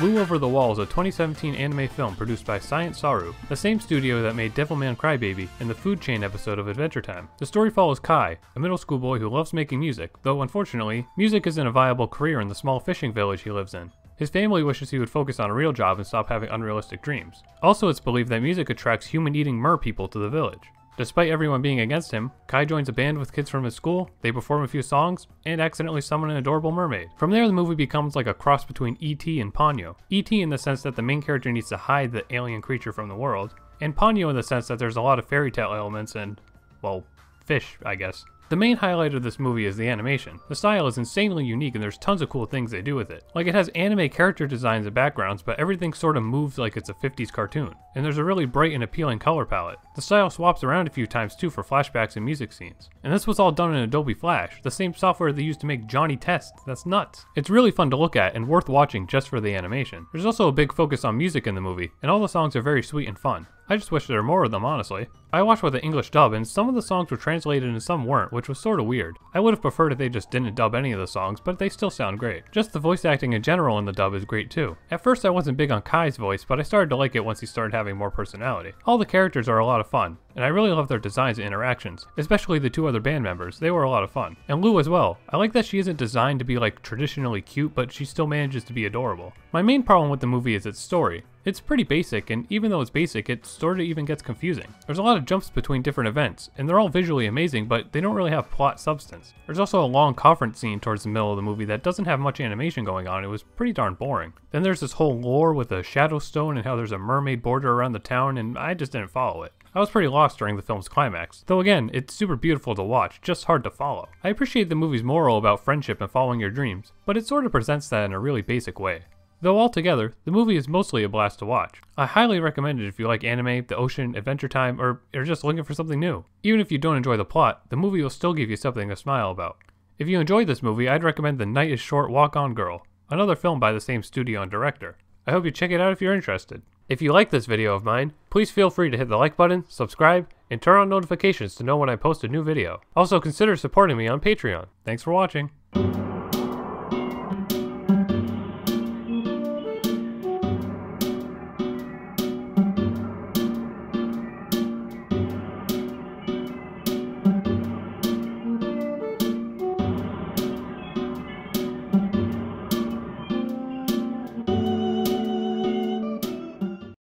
Lu Over the Wall is a 2017 anime film produced by Science Saru, the same studio that made Devilman Crybaby and the Food Chain episode of Adventure Time. The story follows Kai, a middle school boy who loves making music, though unfortunately, music isn't a viable career in the small fishing village he lives in. His family wishes he would focus on a real job and stop having unrealistic dreams. Also, it's believed that music attracts human-eating mer people to the village. Despite everyone being against him, Kai joins a band with kids from his school, they perform a few songs, and accidentally summon an adorable mermaid. From there, the movie becomes like a cross between E.T. and Ponyo. E.T. in the sense that the main character needs to hide the alien creature from the world, and Ponyo in the sense that there's a lot of fairy tale elements and, well, fish, I guess. The main highlight of this movie is the animation. The style is insanely unique and there's tons of cool things they do with it. Like, it has anime character designs and backgrounds, but everything sort of moves like it's a 50s cartoon. And there's a really bright and appealing color palette. The style swaps around a few times too for flashbacks and music scenes. And this was all done in Adobe Flash, the same software they used to make Johnny Test. That's nuts. It's really fun to look at and worth watching just for the animation. There's also a big focus on music in the movie, and all the songs are very sweet and fun. I just wish there were more of them, honestly. I watched with the English dub, and some of the songs were translated and some weren't, which was sort of weird. I would have preferred if they just didn't dub any of the songs, but they still sound great. Just the voice acting in general in the dub is great too. At first I wasn't big on Kai's voice, but I started to like it once he started having more personality. All the characters are a lot of fun, and I really love their designs and interactions, especially the two other band members. They were a lot of fun. And Lu as well. I like that she isn't designed to be like traditionally cute, but she still manages to be adorable. My main problem with the movie is its story. It's pretty basic, and even though it's basic, it sort of even gets confusing. There's a lot of jumps between different events, and they're all visually amazing, but they don't really have plot substance. There's also a long conference scene towards the middle of the movie that doesn't have much animation going on. It was pretty darn boring. Then there's this whole lore with a shadow stone and how there's a mermaid border around the town, and I just didn't follow it. I was pretty lost during the film's climax, though again, it's super beautiful to watch, just hard to follow. I appreciate the movie's moral about friendship and following your dreams, but it sort of presents that in a really basic way. Though altogether, the movie is mostly a blast to watch. I highly recommend it if you like anime, the ocean, Adventure Time, or are just looking for something new. Even if you don't enjoy the plot, the movie will still give you something to smile about. If you enjoyed this movie, I'd recommend The Night is Short Walk on Girl, another film by the same studio and director. I hope you check it out if you're interested. If you like this video of mine, please feel free to hit the like button, subscribe, and turn on notifications to know when I post a new video. Also, consider supporting me on Patreon. Thanks for watching.